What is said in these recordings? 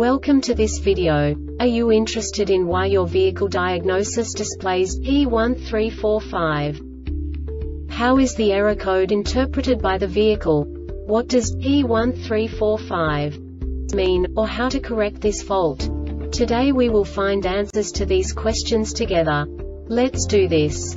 Welcome to this video. Are you interested in why your vehicle diagnosis displays P1345? How is the error code interpreted by the vehicle? What does P1345 mean, or how to correct this fault? Today we will find answers to these questions together. Let's do this.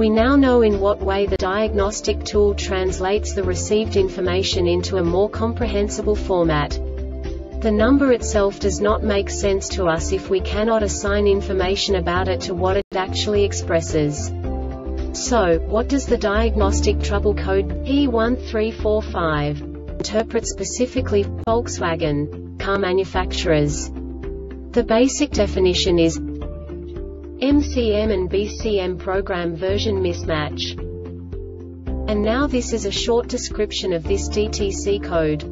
We now know in what way the diagnostic tool translates the received information into a more comprehensible format. The number itself does not make sense to us if we cannot assign information about it to what it actually expresses. So, what does the diagnostic trouble code P1345 interpret specifically for Volkswagen car manufacturers? The basic definition is MCM and BCM program version mismatch. And now this is a short description of this DTC code.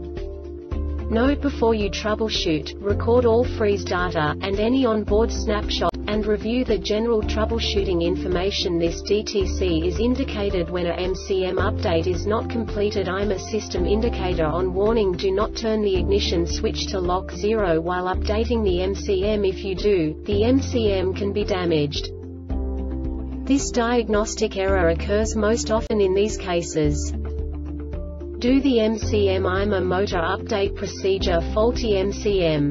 Note: before you troubleshoot, record all freeze data and any onboard snapshot, and review the general troubleshooting information. This DTC is indicated when a MCM update is not completed. IMA system indicator on. Warning: do not turn the ignition switch to lock 0 while updating the MCM. If you do, the MCM can be damaged. This diagnostic error occurs most often in these cases. Do the MCM IMA motor update procedure. Faulty MCM.